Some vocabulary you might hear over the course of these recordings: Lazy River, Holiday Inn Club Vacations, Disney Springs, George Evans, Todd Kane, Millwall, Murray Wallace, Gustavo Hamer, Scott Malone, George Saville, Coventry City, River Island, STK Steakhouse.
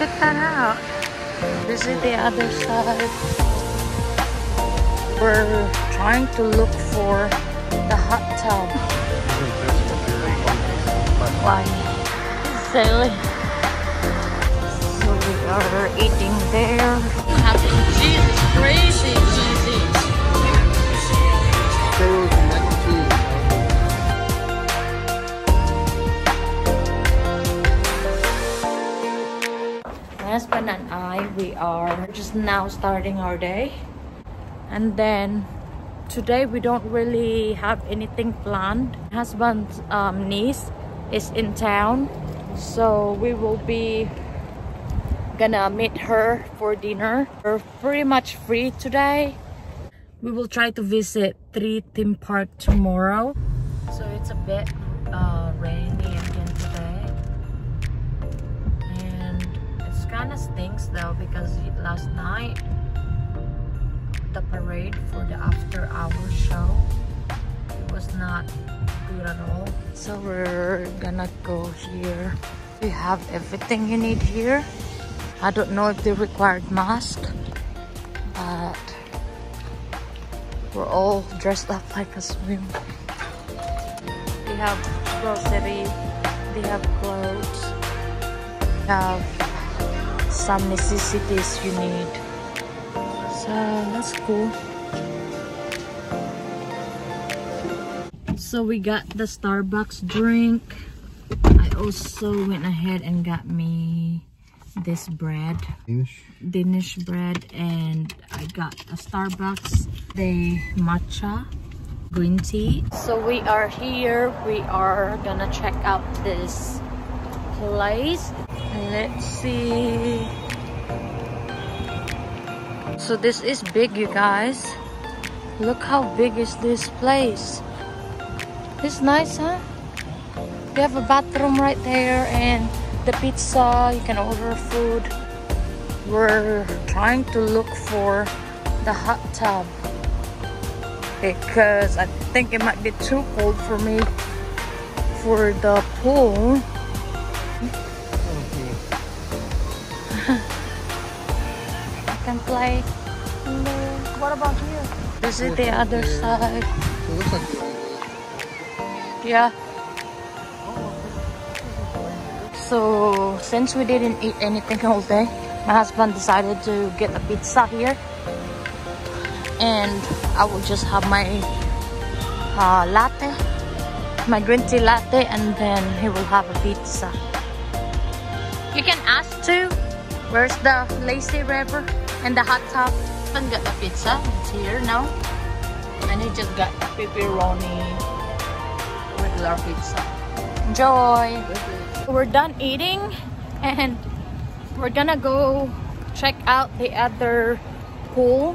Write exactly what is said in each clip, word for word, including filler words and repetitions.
check that out. Visit the other side. We're trying to look for the hot tub. Why? Silly. So we are eating there. Happy Jesus, crazy Jesus. Husband and I, we are just now starting our day, and then today we don't really have anything planned. Husband's um, niece is in town, so we will be gonna meet her for dinner. We're pretty much free today. We will try to visit three theme park tomorrow. So it's a bit uh, rainy again today. Kind of stinks though, because last night the parade for the after hour show, it was not good at all. So we're gonna go here. We have everything you need here. I don't know if they required mask, but we're all dressed up like a swim. They have grocery, they have clothes, they have some necessities you need, so that's cool. So we got the Starbucks drink. I also went ahead and got me this bread, Danish, Danish bread, and I got a Starbucks the matcha green tea. So we are here. We are gonna check out this place. Let's see. So this is big, you guys. Look how big is this place. It's nice, huh? They have a bathroom right there and the pizza. You can order food. We're trying to look for the hot tub because I think it might be too cold for me for the pool. I can play. Hello. What about here? This is the other side. Yeah. So since we didn't eat anything all day, my husband decided to get a pizza here, and I will just have my uh, latte, my green tea latte, and then he will have a pizza. You can ask too. Where's the Lazy River and the hot tub? I got a pizza. It's here now. And he just got pepperoni regular pizza. Enjoy! We're done eating and we're gonna go check out the other pool.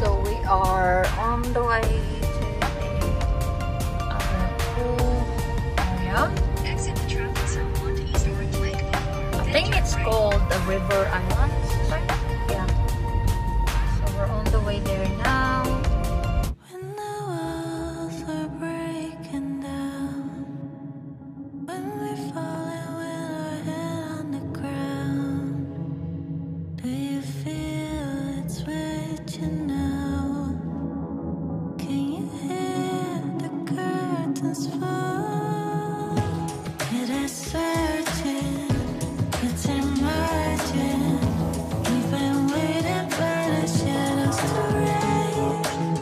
So we are on the way to the other pool area. I think it's called the River Island. Yeah. So we're on the way there now. When the walls are breaking down, when we fall and when our head on the ground, do you feel it's reaching out? Can you hear the curtains fall? It is searching. It's emerging. We've been waiting for the shadows to rise.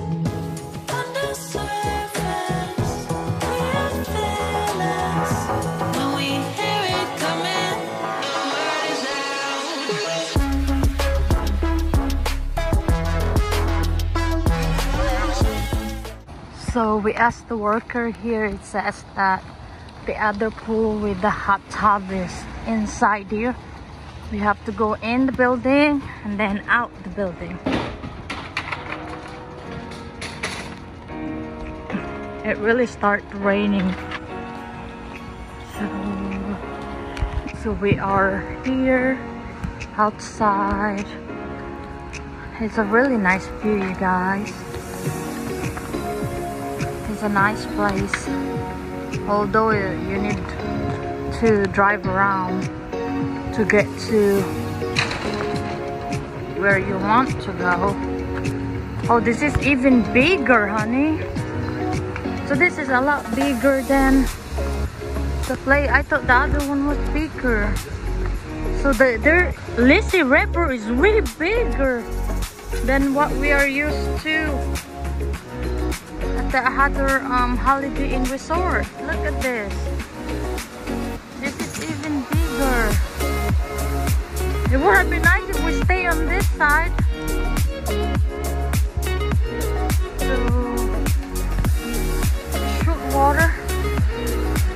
On the surface, we're fearless. When we hear it coming, the word is out. So we asked the worker here. It says that the other pool with the hot tub is inside here. We have to go in the building and then out the building. It really started raining, so, so we are here outside. It's a really nice view, you guys. It's a nice place, although you need to drive around. to get to where you want to go. Oh, this is even bigger, honey. So this is a lot bigger than the play. I thought the other one was bigger. So the their Lazy River is really bigger than what we are used to at the other um, Holiday Inn Resort. Look at this. This is even bigger. It would have been nice if we stay on this side. So, shoot water.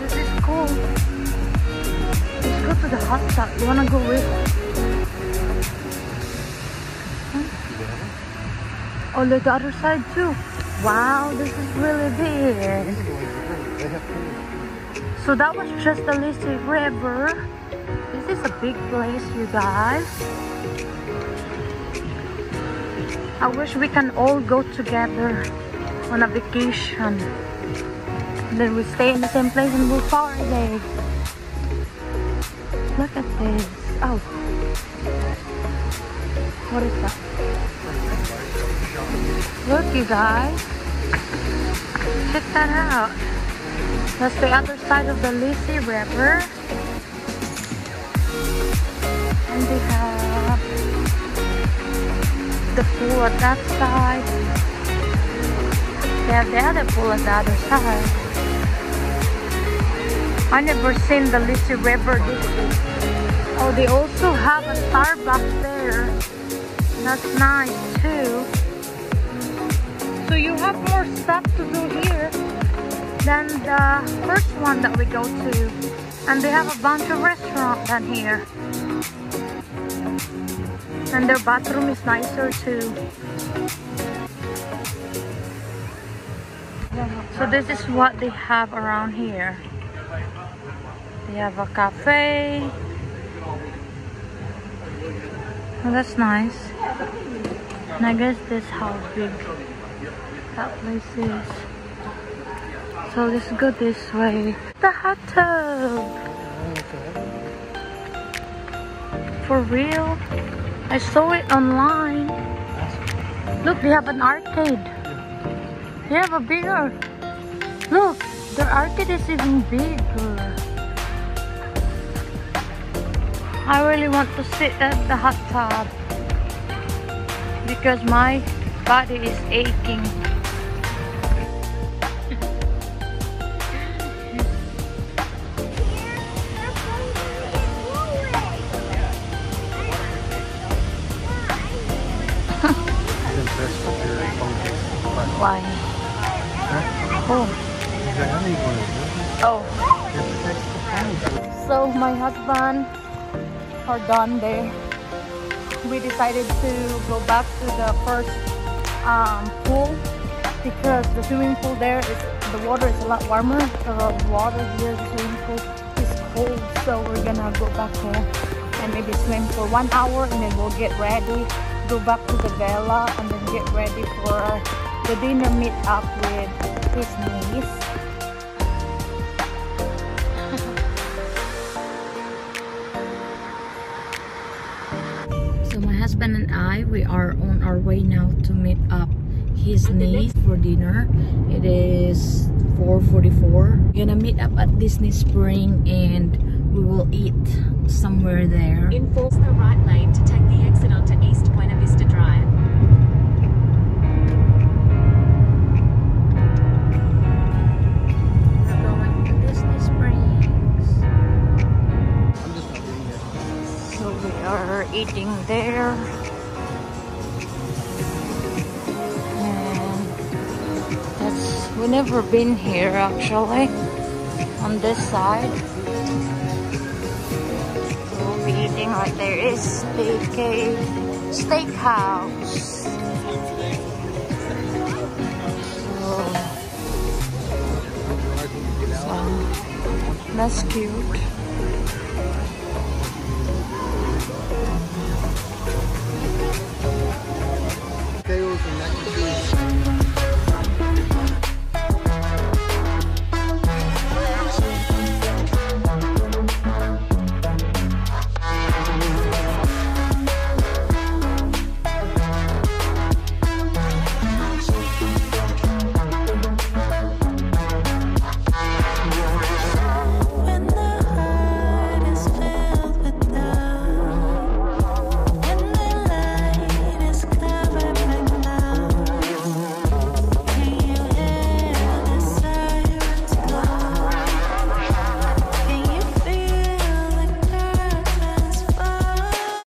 This is cool. Let's go to the hot spot. You wanna go with? Oh, look, the other side too. Wow, this is really big. So that was just the Lazy River. This is a big place, you guys. I wish we can all go together on a vacation. And then we stay in the same place and we'll party. Look at this. Oh. What is that? Look, you guys, check that out. That's the other side of the Lazy River, and they have the pool at that side. They have the other pool at the other side. I never seen the Lazy River. Oh, they also have a Starbucks there. That's nice too. So you have more stuff to do here than the first one that we go to. And they have a bunch of restaurants down here. And their bathroom is nicer too. So this is what they have around here. They have a cafe. Oh, that's nice. And I guess this house big. That place is. So let's go this way. The hot tub! For real? I saw it online. Look, they have an arcade. They have a bigger. Look, their arcade is even bigger. I really want to sit at the hot tub because my body is aching. Why? Huh? Oh. Oh. So my husband are done there. We decided to go back to the first um, pool because the swimming pool there is the water is a lot warmer. The water here, the swimming pool is cold, so we're gonna go back home and maybe swim for one hour and then we'll get ready, go back to the villa, and then get ready for the dinner meet up with his niece. So my husband and I, we are on our way now to meet up his niece for dinner. It is four forty-four. We're gonna meet up at Disney Springs and we will eat somewhere there. In Falls, the right lane to take the exit onto East Buena Vista Drive. Eating there, and that's, we've never been here actually on this side. We'll be eating right there. Is S T K Steakhouse. So, so, that's cute.